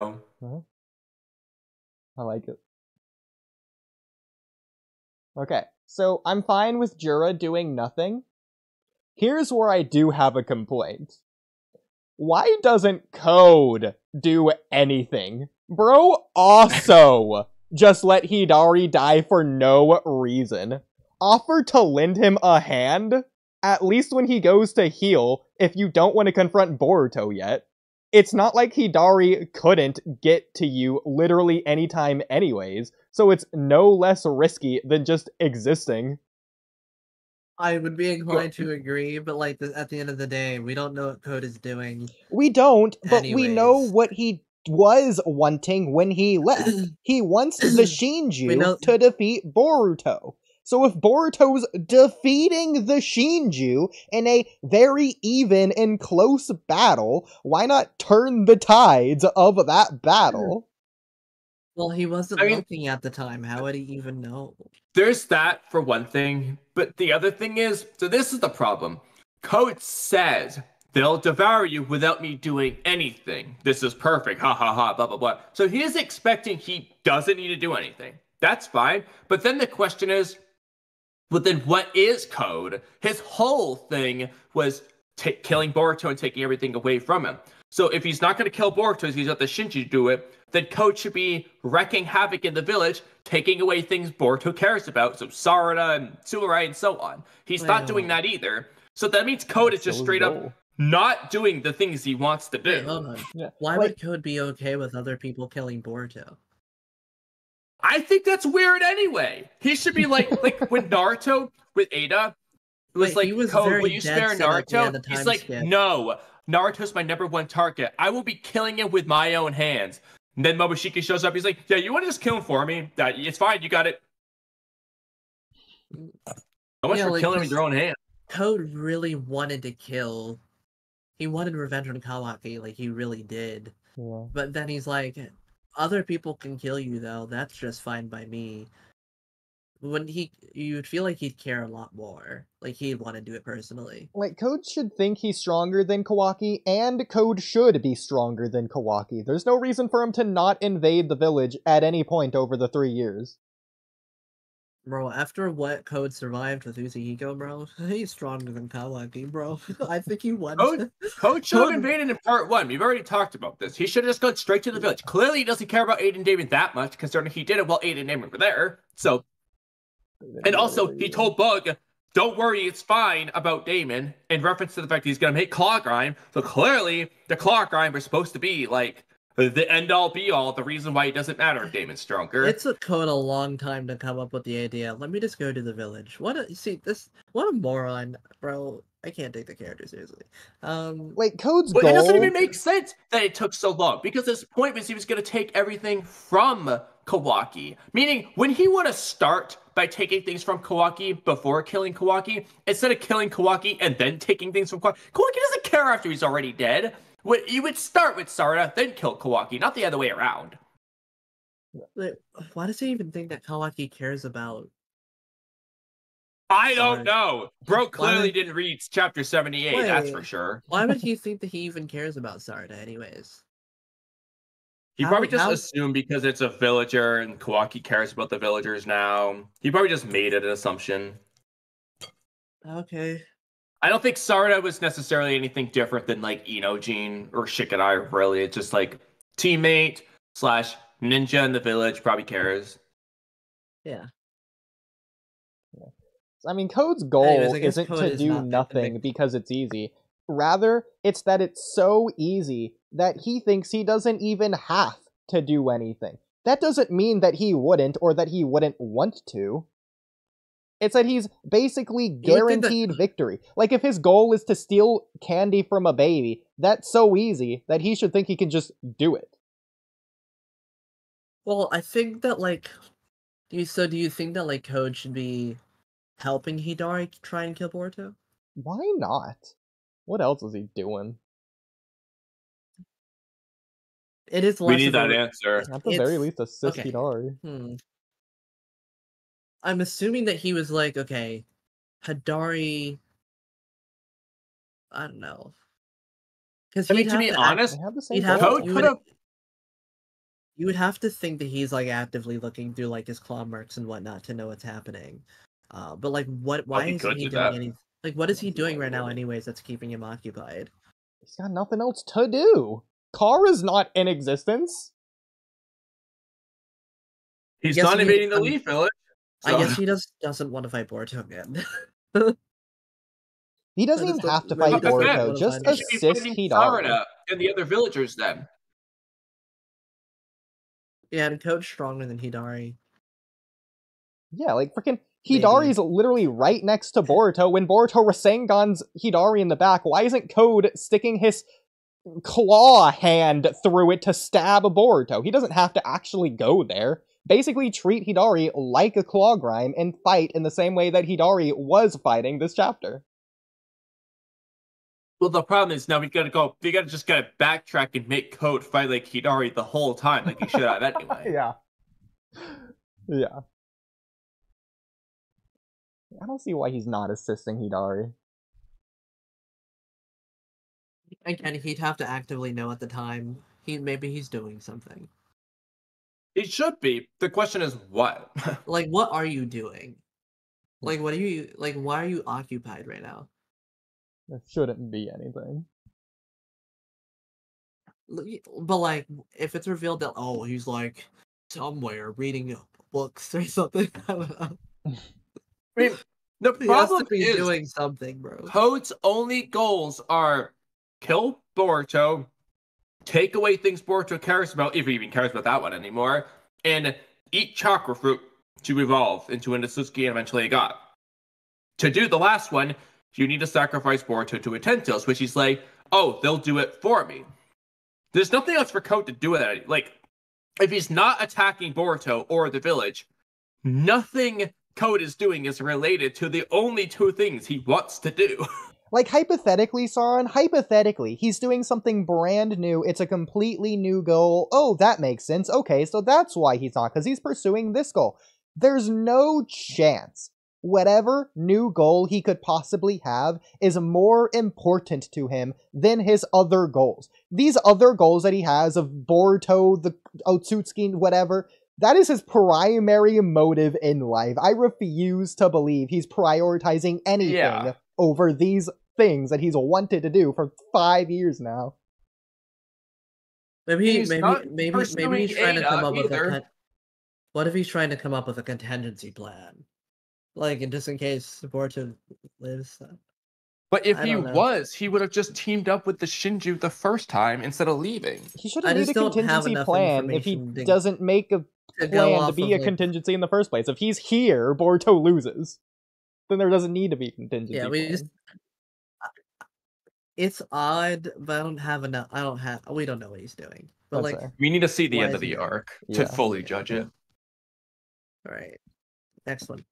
I like it. Okay, so I'm fine with Jura doing nothing. Here's where I do have a complaint. Why doesn't Code do anything? Bro also just let Hidari die for no reason. Offer to lend him a hand, at least when he goes to heal, if you don't want to confront Boruto yet. It's not like Hidari couldn't get to you literally anytime anyways, so it's no less risky than just existing. I would be inclined to agree, but like at the end of the day, we don't know what Code is doing. We don't, but we know what he was wanting when he left. He wants the Shinju to defeat Boruto. So if Boruto's defeating the Shinju in a very even and close battle, why not turn the tides of that battle? Well, he wasn't looking at the time. How would he even know? There's that for one thing. But the other thing is, so this is the problem. Code says, they'll devour you without me doing anything. This is perfect. Ha ha ha, blah, blah, blah. So he is expecting he doesn't need to do anything. That's fine. But then the question is, but then what is Code? His whole thing was killing Boruto and taking everything away from him. So if he's not going to kill Boruto, if he's not the Shinju do it, then Code should be wrecking havoc in the village, taking away things Boruto cares about, so Sarada and Tsuraya and so on. He's not doing that either. So that means Code is just straight up not doing the things he wants to do. Wait, hold on. Yeah. Why would Code be okay with other people killing Boruto? I think that's weird anyway. He should be like, when Naruto with Ada was like, Code, will you spare Naruto? He's like, no, Naruto's my #1 target. I will be killing him with my own hands. And then Mabushiki shows up. He's like, yeah, you want to just kill him for me? It's fine. You got it. So much for killing him with your own hands. Code really wanted to kill. He wanted revenge on Kawaki. Like, he really did. Yeah. But then he's like, other people can kill you, though. That's just fine by me. When you'd feel like he'd care a lot more. Like, he'd want to do it personally. Like, Code should think he's stronger than Kawaki, and Code should be stronger than Kawaki. There's no reason for him to not invade the village at any point over the 3 years. Bro, after what Code survived with Uzi Hiko, bro, he's stronger than Kawaki, bro. I think he won. Code should have invaded in part 1. We've already talked about this. He should have just gone straight to the village. Clearly, he doesn't care about Aiden Daemon that much, considering he did it while Aiden Daemon were there. So, and also, he told Bug, don't worry, it's fine about Daemon, in reference to the fact that he's going to make Claw Grime. So clearly, the Claw Grime are supposed to be, like, the end-all, be-all, the reason why it doesn't matter if Daemon's stronger. It took Code a long time to come up with the idea, let me just go to the village. What a moron, bro. I can't take the character seriously. Code's goal... But it doesn't even make sense that it took so long, because his point was he was going to take everything from Kawaki. Meaning, when he want to start by taking things from Kawaki before killing Kawaki, instead of killing Kawaki and then taking things from Kawaki, Kawaki doesn't care after he's already dead. You would start with Sarada, then kill Kawaki, not the other way around. Why does he even think that Kawaki cares about? I don't know. Bro clearly didn't read chapter 78, that's for sure. Why would he think that he even cares about Sarada anyways? He probably just assumed because it's a villager and Kawaki cares about the villagers now. He probably just made it an assumption. Okay. I don't think Sarada was necessarily anything different than, like, Inojin or Shikadai, really. It's just, like, teammate / ninja in the village probably cares. Yeah. I mean, Code's goal isn't to do nothing because it's easy. Rather, it's that it's so easy that he thinks he doesn't even have to do anything. That doesn't mean that he wouldn't or that he wouldn't want to. It's that he's basically guaranteed victory. Like, if his goal is to steal candy from a baby, that's so easy that he should think he can just do it. Well, I think that, like... do you think that, like, Code should be helping Hidari try and kill Boruto? Why not? What else is he doing? It is less. We need that answer. At the very least, assist Hidari. I'm assuming that he was like, okay, Hidari, I don't know. Because he'd have to be honest, Code could have You would have to think that he's like actively looking through like his claw marks and whatnot to know what's happening. But like, what? Why isn't he doing anything? Like, what is he doing right now, anyways? That's keeping him occupied. He's got nothing else to do. Kara's not in existence. He's not invading the Leaf Village. So. I guess he just doesn't want to fight Boruto again. He doesn't even have to fight Boruto. Just assist Hidari and the other villagers then. Yeah, and Code's stronger than Hidari. Yeah, like freaking Hidari's literally right next to Boruto. When Boruto Rasengan's Hidari in the back, why isn't Code sticking his claw hand through it to stab Boruto? He doesn't have to actually go there. Basically treat Hidari like a Claw Grime and fight in the same way that Hidari was fighting this chapter. Well, the problem is now we gotta backtrack and make Code fight like Hidari the whole time, like he should have anyway. Yeah. Yeah. I don't see why he's not assisting Hidari. Again, he'd have to actively know at the time. Maybe he's doing something. It should be. The question is what? Like, what are you doing? Like, what are you, like, why are you occupied right now? There shouldn't be anything. But, like, if it's revealed that, oh, he's, like, somewhere reading books or something, I don't know. I mean, the problem is doing something, bro. Code's only goals are kill Boruto, take away things Boruto cares about, if he even cares about that one anymore, and eat Chakra Fruit to evolve into an Otsutsuki and eventually a god. To do the last one, you need to sacrifice Boruto to Utensils, which he's like, oh, they'll do it for me. There's nothing else for Code to do with that. Like, if he's not attacking Boruto or the village, nothing Code is doing is related to the only two things he wants to do. Like, hypothetically, Sauron, hypothetically, he's doing something brand new. It's a completely new goal. Oh, that makes sense. Okay, so that's why he's not, because he's pursuing this goal. There's no chance whatever new goal he could possibly have is more important to him than his other goals. These other goals that he has of Boruto, the Otsutsuki, whatever, that is his primary motive in life. I refuse to believe he's prioritizing anything over these things that he's wanted to do for 5 years now. Maybe he's trying to come up with a... What if he's trying to come up with a contingency plan? Like, and just in case Boruto lives. But if he was, he would have just teamed up with the Shinju the first time instead of leaving. He should have made a contingency plan if he doesn't make a plan to be a contingency in the first place. If he's here, Boruto loses. Then there doesn't need to be contingency. Yeah, we just... It's odd, but I don't have enough. We don't know what he's doing. But like, we need to see the end of the arc to fully judge it. All right. Next one.